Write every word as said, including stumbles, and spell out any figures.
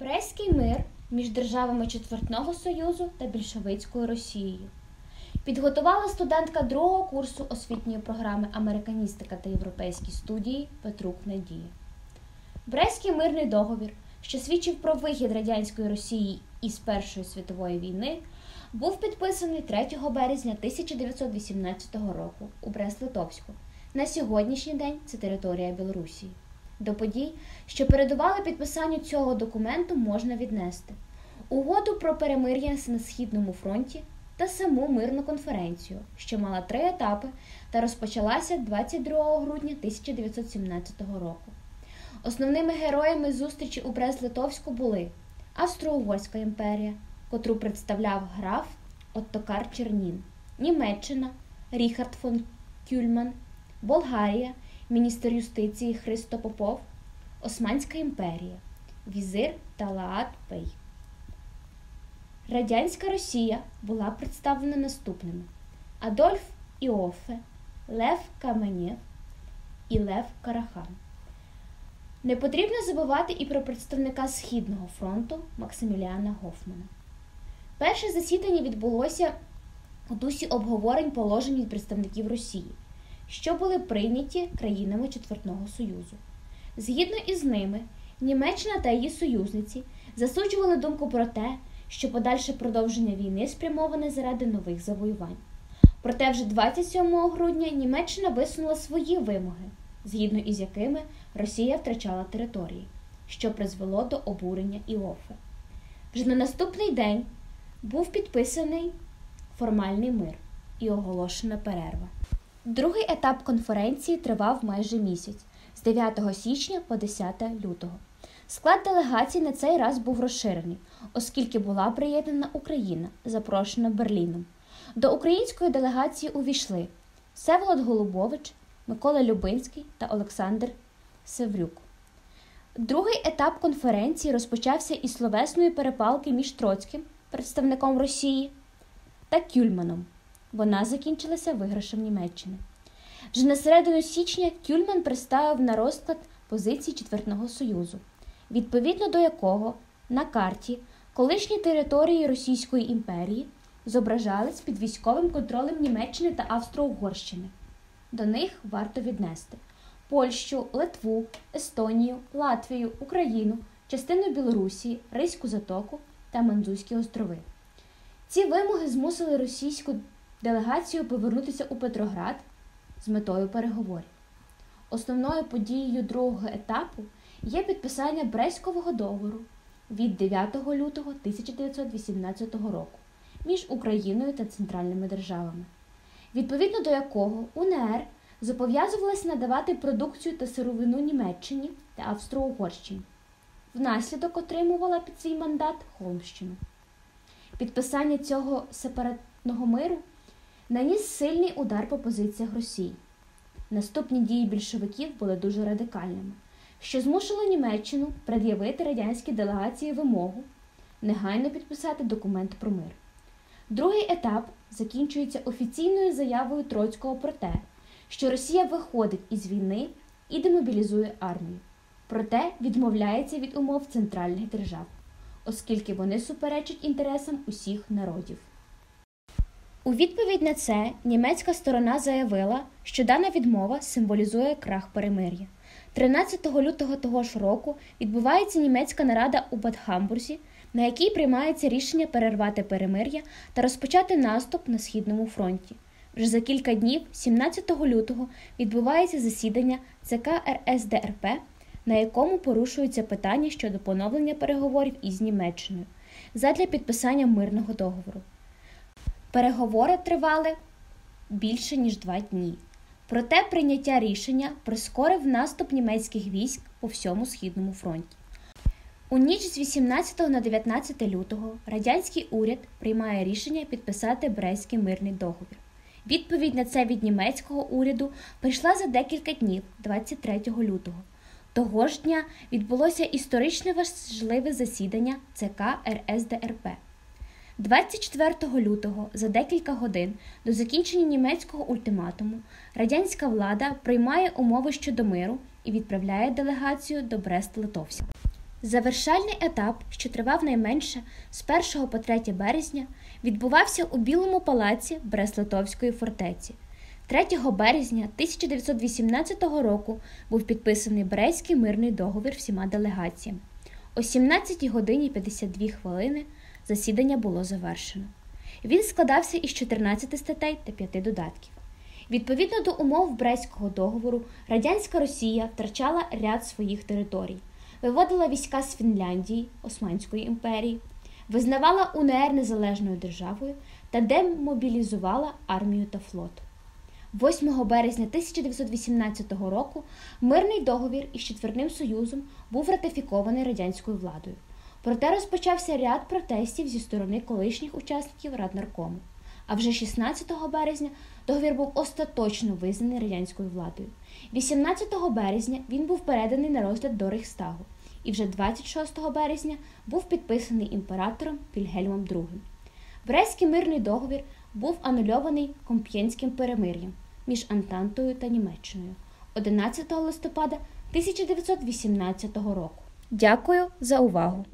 Брестський мир між державами Четвертного Союзу та більшовицькою Росією. Підготувала студентка другого курсу освітньої програми «Американістика та європейські студії» Петрух Надія. Брестський мирний договір, що свідчив про вихід радянської Росії із Першої світової війни, був підписаний третього березня тисяча дев'ятсот вісімнадцятого року у Брест-Литовську. На сьогоднішній день це територія Білорусі. До подій, що передували підписанню цього документу, можна віднести угоду про перемир'я на Східному фронті та саму мирну конференцію, що мала три етапи та розпочалася двадцять другого грудня тисяча дев'ятсот сімнадцятого року. Основними героями зустрічі у Брест-Литовську були Австро-Угорська імперія, котру представляв граф Оттокар Чернін, Німеччина, Ріхард фон Кюльман, Болгарія, міністр юстиції Христо Попов, Османська імперія, візир Талаат-паша. Радянська Росія була представлена наступними: Адольф Іофе, Лев Каменєв і Лев Карахан. Не потрібно забувати і про представника Східного фронту Максиміліана Гофмана. Перше засідання відбулося у дусі обговорень положень від представників Росії, що були прийняті країнами Четвертого Союзу. Згідно із ними, Німеччина та її союзниці засуджували думку про те, що подальше продовження війни спрямоване заради нових завоювань. Проте вже двадцять сьомого грудня Німеччина висунула свої вимоги, згідно із якими Росія втрачала території, що призвело до обурення Іофе. Вже на наступний день був підписаний формальний мир і оголошена перерва. Другий етап конференції тривав майже місяць, з дев'ятого січня по десяте лютого. Склад делегацій на цей раз був розширений, оскільки була приєднана Україна, запрошена Берліном. До української делегації увійшли Всеволод Голубович, Микола Любинський та Олександр Севрюк. Другий етап конференції розпочався із словесної перепалки між Троцьким, представником Росії, та Кюльманом. Вона закінчилася виграшем Німеччини. Вже на середину січня Кюльман представив на розклад позиції Четвертого Союзу, відповідно до якого на карті колишні території Російської імперії зображались під військовим контролем Німеччини та Австро-Угорщини. До них варто віднести Польщу, Литву, Естонію, Латвію, Україну, частину Білорусі, Ризьку затоку та Мандзузькі острови. Ці вимоги змусили російську делегацію повернутися у Петроград з метою переговорів. Основною подією другого етапу є підписання Брестського договору від дев'ятого лютого тисяча дев'ятсот вісімнадцятого року між Україною та центральними державами, відповідно до якого УНР зобов'язувалася надавати продукцію та сировину Німеччині та Австро-Угорщині, внаслідок отримувала під свій мандат Холмщину. Підписання цього сепаратного миру наніс сильний удар по позиціях Росії. Наступні дії більшовиків були дуже радикальними, що змусило Німеччину пред'явити радянській делегації вимогу негайно підписати документ про мир. Другий етап закінчується офіційною заявою Троцького про те, що Росія виходить із війни і демобілізує армію, проте відмовляється від умов центральних держав, оскільки вони суперечать інтересам усіх народів. У відповідь на це німецька сторона заявила, що дана відмова символізує крах перемир'я. тринадцятого лютого того ж року відбувається німецька нарада у Бад-Гомбурзі, на якій приймається рішення перервати перемир'я та розпочати наступ на Східному фронті. Вже за кілька днів, сімнадцятого лютого, відбувається засідання ЦК РСДРП, на якому порушується питання щодо поновлення переговорів із Німеччиною задля підписання мирного договору. Переговори тривали більше, ніж два дні. Проте прийняття рішення прискорив наступ німецьких військ по всьому Східному фронті. У ніч з вісімнадцятого на дев'ятнадцяте лютого радянський уряд приймає рішення підписати Брестський мирний договір. Відповідь на це від німецького уряду прийшла за декілька днів, двадцять третього лютого. Того ж дня відбулося історично важливе засідання ЦК РСДРП. двадцять четвертого лютого, за декілька годин до закінчення німецького ультиматуму, радянська влада приймає умови щодо миру і відправляє делегацію до Брест-Литовська. Завершальний етап, що тривав найменше з першого по третє березня, відбувався у Білому палаці Брест-Литовської фортеці. третього березня тисяча дев'ятсот вісімнадцятого року був підписаний Брестський мирний договір всіма делегаціями. О сімнадцятій годині п'ятдесят дві хвилини засідання було завершено. Він складався із чотирнадцяти статей та п'яти додатків. Відповідно до умов Брестського договору, радянська Росія втрачала ряд своїх територій, виводила війська з Фінляндії, Османської імперії, визнавала УНР незалежною державою та демобілізувала армію та флот. восьмого березня тисяча дев'ятсот вісімнадцятого року мирний договір із Четвірним Союзом був ратифікований радянською владою. Проте розпочався ряд протестів зі сторони колишніх учасників Раднаркому. А вже шістнадцятого березня договір був остаточно визнаний радянською владою. вісімнадцятого березня він був переданий на розгляд до Рейхстагу і вже двадцять шостого березня був підписаний імператором Вільгельмом другим. Брестський мирний договір був анульований Комп'єнським перемир'ям між Антантою та Німеччиною одинадцятого листопада тисяча дев'ятсот вісімнадцятого року. Дякую за увагу!